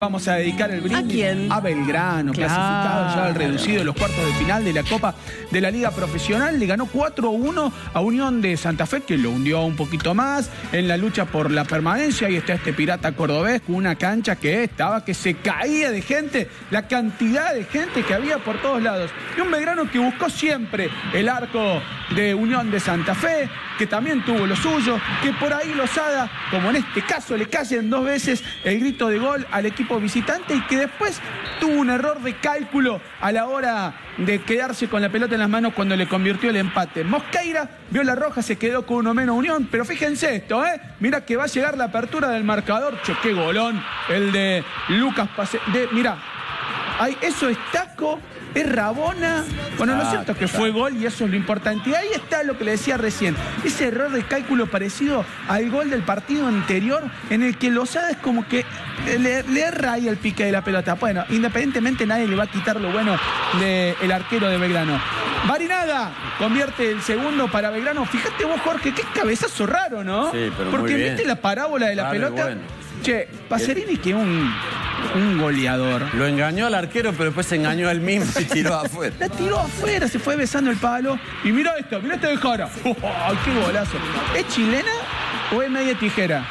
Vamos a dedicar el brindis. ¿A quién? A Belgrano, claro, clasificado ya al reducido de los cuartos de final de la Copa de la Liga Profesional. Le ganó 4-1 a Unión de Santa Fe, que lo hundió un poquito más en la lucha por la permanencia. Y está este pirata cordobés con una cancha que estaba, que se caía de gente, la cantidad de gente que había por todos lados. Y un Belgrano que buscó siempre el arco de Unión de Santa Fe, que también tuvo lo suyo, que por ahí Lozada, como en este caso, le callen dos veces el grito de gol al equipo visitante y que después tuvo un error de cálculo a la hora de quedarse con la pelota en las manos cuando le convirtió el empate. Mosqueira vio la roja, se quedó con uno menos Unión, pero fíjense esto, mirá que va a llegar la apertura del marcador. Che, qué golón el de Lucas Passerini. Mirá, ahí, eso es taco, es rabona. Bueno, lo cierto es que fue gol y eso es lo importante. Y ahí está lo que le decía recién, ese error de cálculo parecido al gol del partido anterior, en el que Lozada es como que le erra ahí el pique de la pelota. Bueno, independientemente nadie le va a quitar lo bueno del arquero de Belgrano. Barinaga convierte el segundo para Belgrano. Fíjate vos, Jorge, qué cabezazo raro, ¿no? Sí, pero porque muy bien. ¿Viste la parábola de la pelota? Bueno. Che, Passerini que un goleador. Lo engañó al arquero, pero después se engañó él mismo y tiró afuera. La tiró afuera, se fue besando el palo. Y mirá esta de Jara. ¡Oh, qué golazo! ¿Es chilena o es media tijera?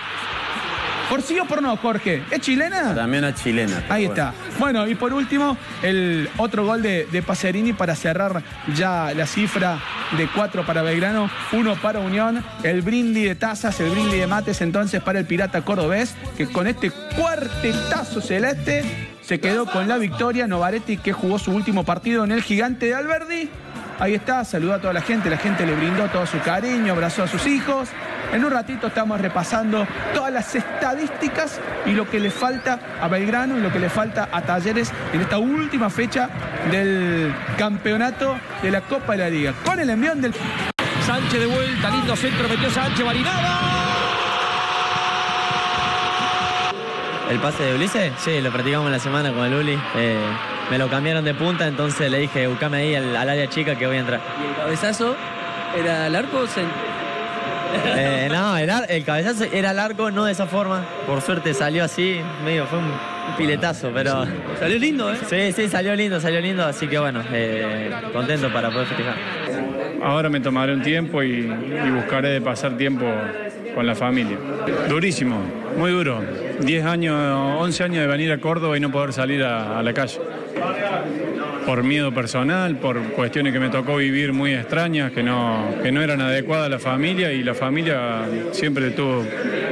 ¿Por sí o por no, Jorge? ¿Es chilena? También es chilena. Ahí está. Bueno, y por último, el otro gol de Passerini para cerrar ya la cifra de 4 para Belgrano, 1 para Unión. El brindis de tazas, el brindis de mates entonces para el pirata cordobés, que con este cuartetazo celeste se quedó con la victoria. Novaretti, que jugó su último partido en el gigante de Alberdi. Ahí está, saludó a toda la gente le brindó todo su cariño, abrazó a sus hijos. En un ratito estamos repasando todas las estadísticas y lo que le falta a Belgrano y lo que le falta a Talleres en esta última fecha del campeonato de la Copa de la Liga. Con el envión del... Sánchez de vuelta, lindo centro, metió Sánchez, Barinaga. El pase de Ulises, sí, lo practicamos la semana con el Uli. Me lo cambiaron de punta, entonces le dije, buscame ahí al área chica que voy a entrar. ¿Y el cabezazo era al arco? No, el cabezazo era largo, no de esa forma. Por suerte salió así, medio fue un piletazo, pero... Salió lindo, ¿eh? Sí, salió lindo, así que bueno, contento para poder festejar. Ahora me tomaré un tiempo y buscaré de pasar tiempo con la familia. Durísimo, muy duro. 10 años, 11 años de venir a Córdoba y no poder salir a la calle. Por miedo personal, por cuestiones que me tocó vivir muy extrañas, que no eran adecuadas a la familia, y la familia siempre estuvo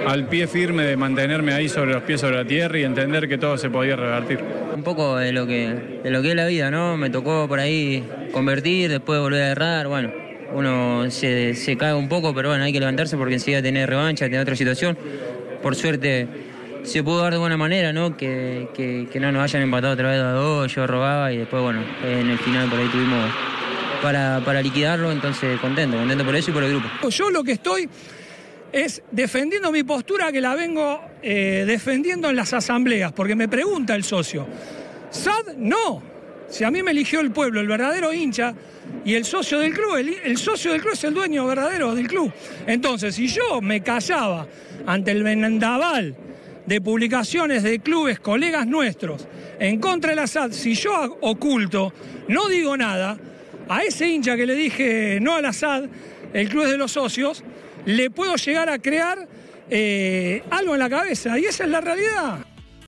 al pie firme de mantenerme ahí sobre los pies sobre la tierra y entender que todo se podía revertir. Un poco de lo que es la vida, ¿no? Me tocó por ahí convertir, después volver a errar, bueno, uno se cae un poco, pero bueno, hay que levantarse porque enseguida tener revancha, tener otra situación. Por suerte se pudo dar de buena manera, ¿no? Que no nos hayan empatado otra vez a 2, yo robaba y después, bueno, en el final por ahí tuvimos para liquidarlo, entonces contento por eso y por el grupo. Yo lo que estoy es defendiendo mi postura, que la vengo defendiendo en las asambleas, porque me pregunta el socio. ¿SAD? No. Si a mí me eligió el pueblo, el verdadero hincha, y el socio del club, el socio del club es el dueño verdadero del club. Entonces, si yo me callaba ante el vendaval de publicaciones de clubes, colegas nuestros, en contra de la SAD, si yo oculto, no digo nada, a ese hincha que le dije no a la SAD, el club es de los socios, le puedo llegar a crear algo en la cabeza, y esa es la realidad.